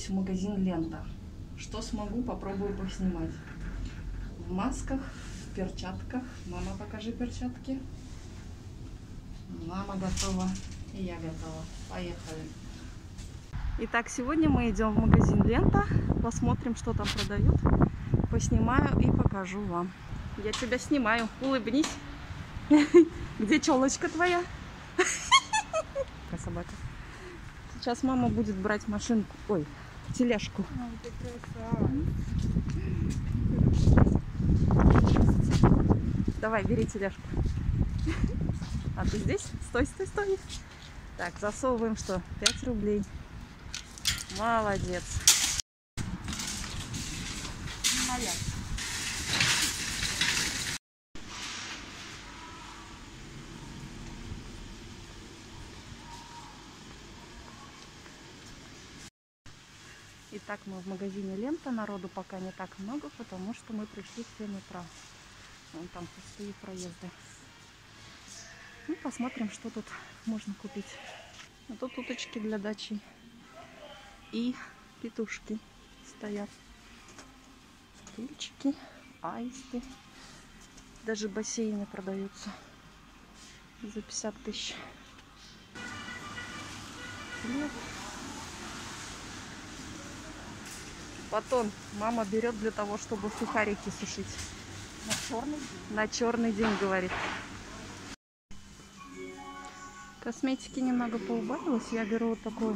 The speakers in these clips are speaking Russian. отправились в магазин «Лента». Что смогу, попробую поснимать. В масках, в перчатках. Мама, покажи перчатки. Мама готова, и я готова. Поехали. Итак, сегодня мы идем в магазин «Лента». Посмотрим, что там продают. Поснимаю и покажу вам. Я тебя снимаю. Улыбнись. Где челочка твоя? Собака. Сейчас мама будет брать машинку. Ой, тележку. Давай, бери тележку. А ты здесь? Стой, стой, стой. Так, засовываем что? 5 рублей. Молодец. Моя. Итак, мы в магазине «Лента». Народу пока не так много, потому что мы пришли в 7 утра. Вон там пустые проезды. Ну, посмотрим, что тут можно купить. А тут уточки для дачи. И петушки стоят. Пильчики, аисты. Даже бассейны продаются. За 50 тысяч. Хлеб. Батон мама берет для того, чтобы сухарики сушить. На черный день? На черный день, говорит. Косметики немного поубавилось. Я беру вот такой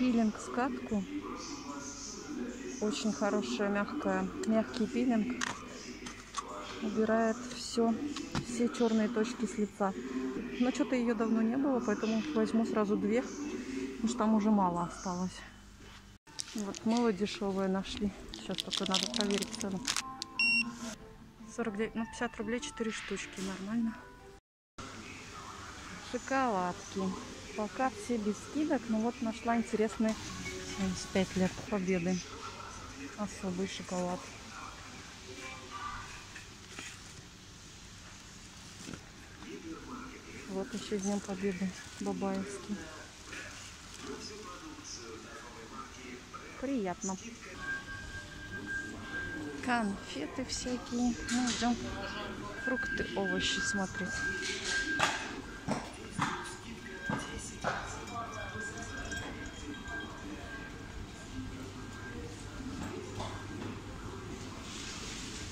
пилинг-скатку. Очень хорошая, мягкий пилинг. Убирает все черные точки с лица. Но что-то ее давно не было, поэтому возьму сразу две, потому что там уже мало осталось. Вот мыло дешевое нашли. Сейчас только надо проверить цену. 49, ну 50 рублей 4 штучки. Нормально. Шоколадки. Пока все без скидок, но вот нашла интересные 75 лет победы. Особый шоколад. Вот еще Днем Победы бабаевский. Приятно. Конфеты всякие. Мы идем фрукты, овощи смотреть.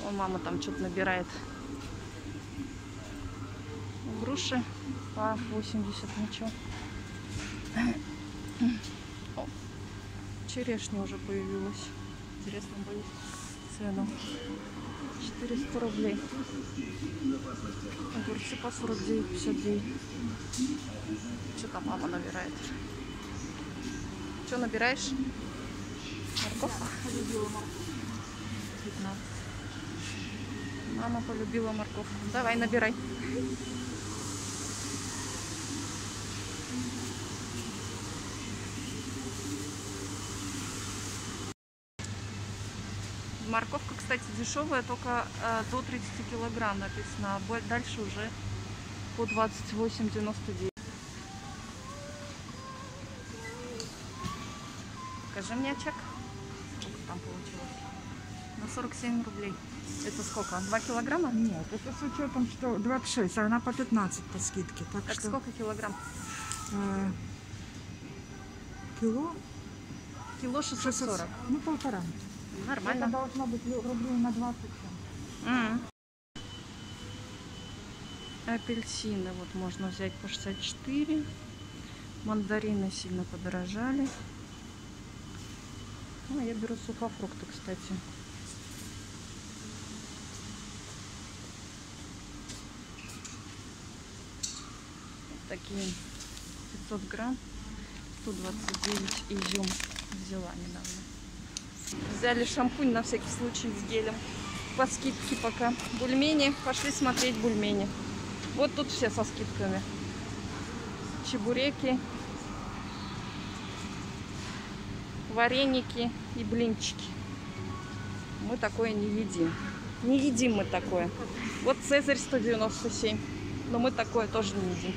О, мама там что-то набирает. Груши по 80, ничего. Черешня уже появилась. Интересно будет цену. 400 рублей. Огурцы по 49, 59. Что-то мама набирает. Что набираешь? Морковку? Полюбила морковку. Мама полюбила морковку. Давай, набирай. Морковка, кстати, дешевая, только до 30 килограмм написано, а дальше уже по 28,99. Покажи мне чек. Сколько там получилось? На 47 рублей. Это сколько? 2 килограмма? Нет, это с учетом, что 26, а она по 15 по скидке. Так что... сколько килограмм? Кило? Кило 640. Ну, полтора. Нормально. Это должно быть рублей на 20. Апельсины вот можно взять по 64. Мандарины сильно подорожали. Ну, я беру сухофрукты, кстати. Вот такие 500 грамм. 129 изюм взяла недавно. Взяли шампунь на всякий случай с гелем. По скидке пока. Бульмени. Пошли смотреть бульмени. Вот тут все со скидками. Чебуреки. Вареники и блинчики. Мы такое не едим. Не едим мы такое. Вот Цезарь 197. Но мы такое тоже не едим.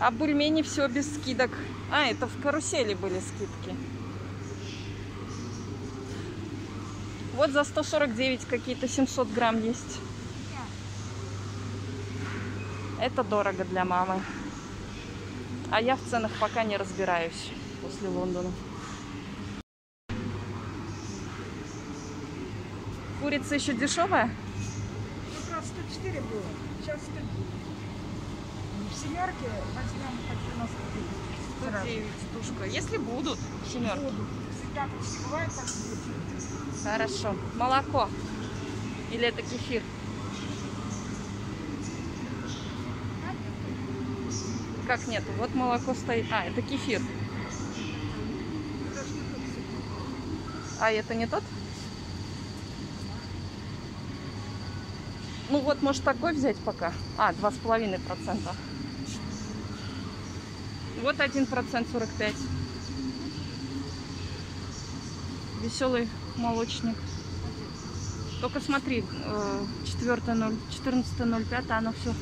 А бульмени все без скидок. А, это в карусели были скидки. Вот за 149 какие-то 700 грамм есть. Это дорого для мамы. А я в ценах пока не разбираюсь после Лондона. Курица еще дешевая? Ну, раз 104 было, сейчас 100. В семерке возьмем по 99 штучка. Если будут семерки. Будут. Всегда почти бывает так. Хорошо. Молоко. Или это кефир? Как нету? Вот молоко стоит. А, это кефир. А, это не тот? Ну вот, может, такой взять пока. А, 2,5%. Вот 1% 45. Веселый молочник. Только смотри, 4.0, 14.05, оно все.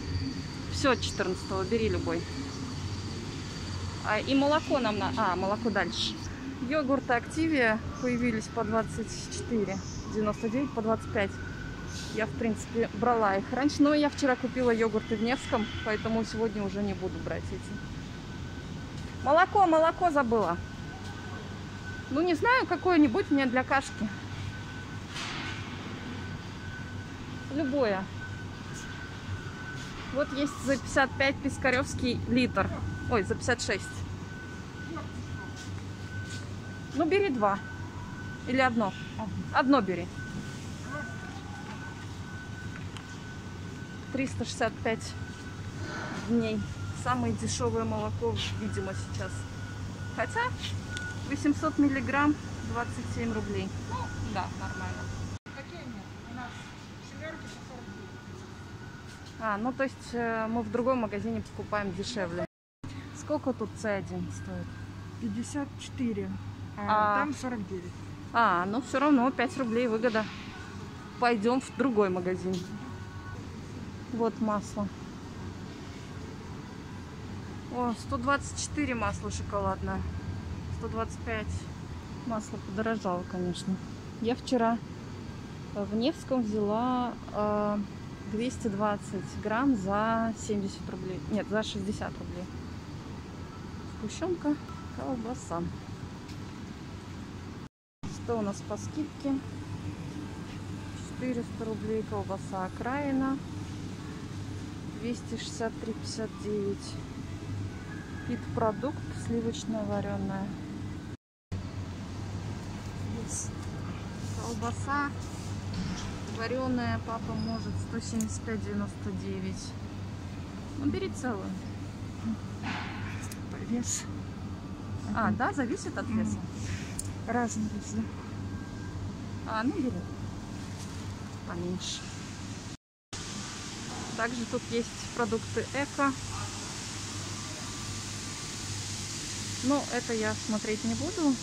Все 14-го, бери любой. А, и молоко нам на... А, молоко дальше. Йогурты Активия появились по 24. 99 по 25. Я, в принципе, брала их раньше. Но я вчера купила йогурты в Невском, поэтому сегодня уже не буду брать эти. Молоко, молоко забыла. Ну, не знаю, какое-нибудь мне для кашки. Любое. Вот есть за 55 пискаревский литр. Ой, за 56. Ну, бери два. Или одно. Одно бери. 365 дней. Самое дешевое молоко, видимо, сейчас. Хотя 800 миллиграмм 27 рублей. Ну, да, нормально. Какие они? У нас семерки по 40 рублей. А, ну то есть мы в другом магазине покупаем дешевле. Сколько тут C1 стоит? 54, а там 49. А, ну все равно 5 рублей выгода. Пойдем в другой магазин. Вот масло. О, 124 масло шоколадное. 125. Масло подорожало, конечно. Я вчера в Невском взяла 220 грамм за 70 рублей. Нет, за 60 рублей. Сгущенка, колбаса. Что у нас по скидке? 400 рублей колбаса окраина. 263,59. Пит-продукт, сливочная вареная. Колбаса вареная, папа может, 175,99. Ну, бери целую. Вес. А, да, зависит от веса? Разный вес, да. А, ну, бери. Поменьше. Также тут есть продукты эко. Но это я смотреть не буду.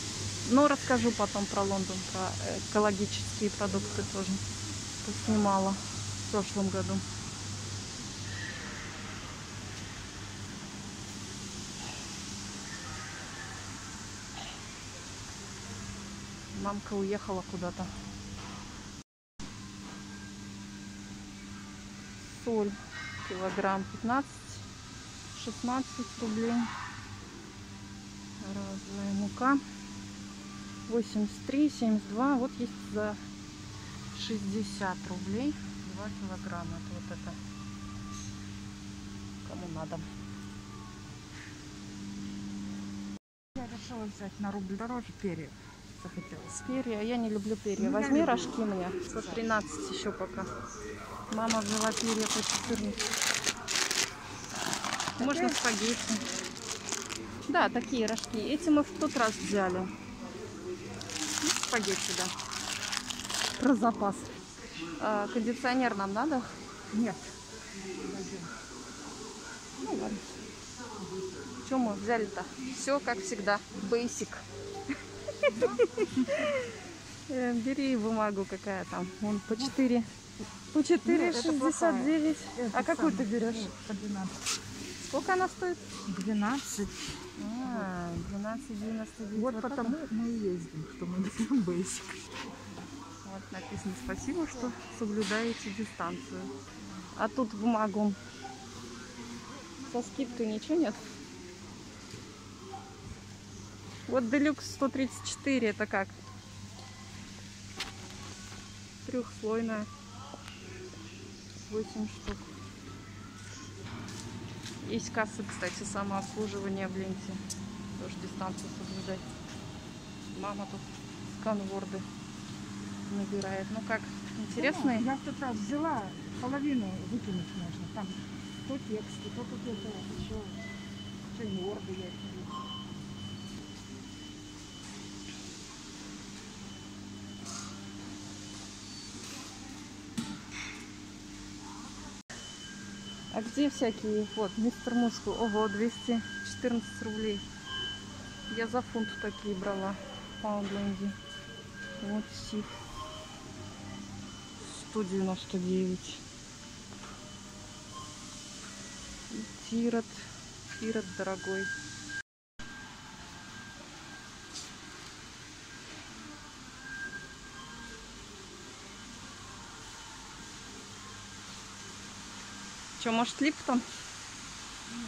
Но расскажу потом про Лондон, про экологические продукты тоже. Снимала в прошлом году. Мамка уехала куда-то. Соль килограмм 15-16 рублей. Разная мука 83-72. Вот есть за 60 рублей 2 килограмма. Это вот это кому надо. Я решила взять на рубль дороже перья. Захотелось. Перья. Я не люблю перья. Возьми рожки мне. По 13 еще пока. Мама взяла перья по 14. Можно спагетти. Да, такие рожки. Эти мы в тот раз взяли. Спагетти, да. Про запас. А, кондиционер нам надо? Нет. Ну ладно. Что мы взяли-то? Все как всегда. Basic. Бери бумагу, какая там. Вон по 4. По 4,69. А какую ты берешь? По 12. Сколько она стоит? 12. А, 12,99. Вот потому мы ездим, что мы несем бейсик. Вот написано: спасибо, что соблюдаете дистанцию. А тут бумагу. Со скидкой ничего нет. Вот делюкс 134, это как? Трехслойная. 8 штук. Есть кассы, кстати, самообслуживание в Ленте. Тоже дистанцию соблюдать. Мама тут сканворды набирает. Ну как, интересно? Я в тот раз взяла, половину выкинуть можно. Там то тексты, то какие-то еще сканворды. А где всякие? Вот, мистер Мускул. Ого, 214 рублей. Я за фунт такие брала. Паундленги. Вот сиф. 199. И тирот. Тирот дорогой. Что, может, Липтон? Нет,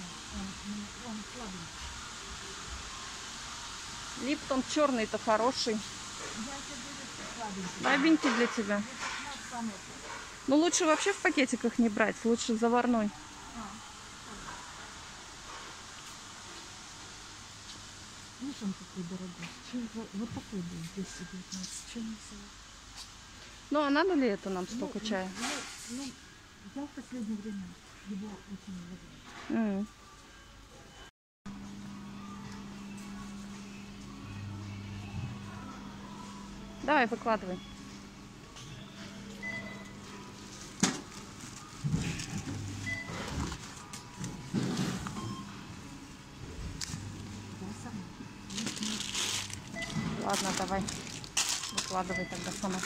он слабенький. Липтон черный-то хороший. Слабенький для тебя. Ну, лучше вообще в пакетиках не брать, лучше заварной. Видишь, он такой дорогой. Вот такой был, 219. Ну, а надо ли это нам столько чая? Я в последнее время его очень люблю. Давай, выкладывай. Ладно, давай. Выкладывай тогда сама.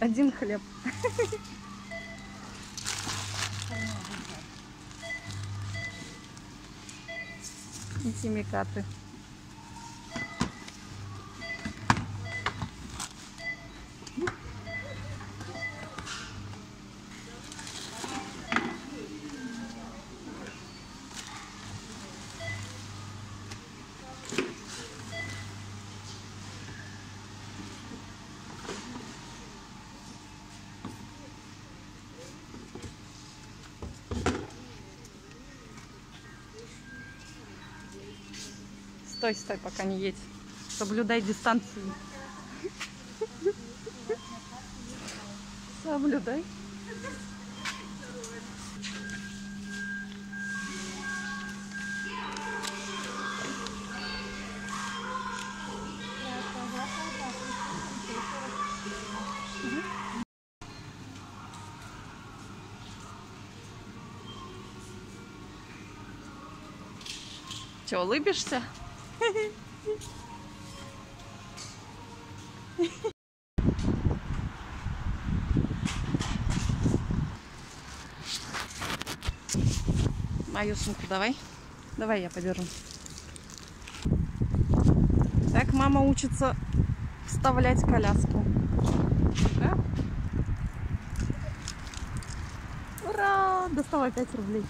Один хлеб. И химикаты. Стой, стой, пока не едь. Соблюдай дистанцию. Соблюдай. Че, улыбишься? Мою сумку давай. Давай я подержу. Так мама учится вставлять коляску. Да? Ура! Доставай 5 рублей.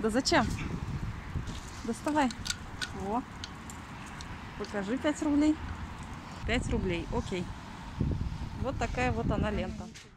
Да зачем? Доставай. О, покажи 5 рублей. 5 рублей, окей. Вот такая вот она лента.